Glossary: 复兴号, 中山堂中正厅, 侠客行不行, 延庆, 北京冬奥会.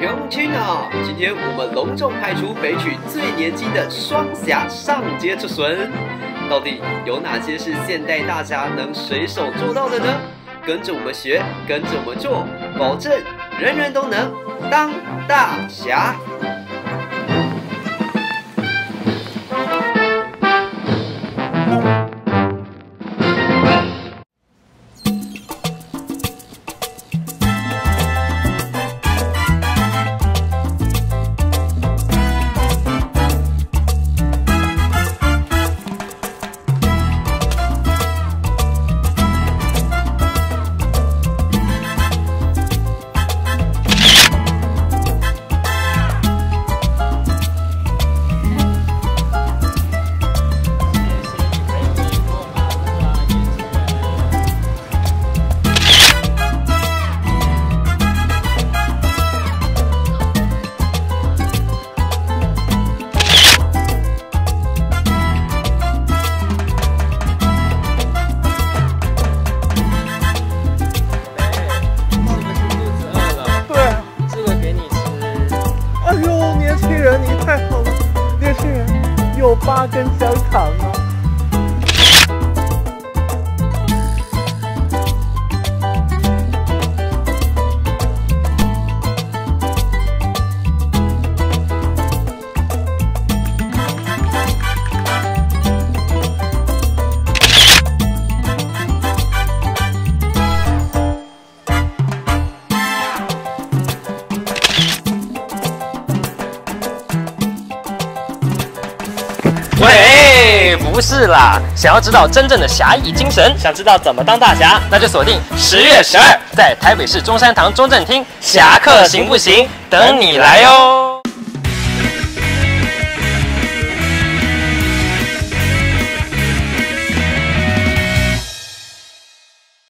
荣君好，今天我们隆重派出北曲最年轻的双侠上街之神。到底有哪些是现代大侠能随手做到的呢？跟着我们学，跟着我们做，保证人人都能当大侠。 有八根香肠吗？喂，不是啦！想要知道真正的侠义精神，想知道怎么当大侠，那就锁定10月12，在台北市中山堂中正厅《侠客行不行》，等你来哦。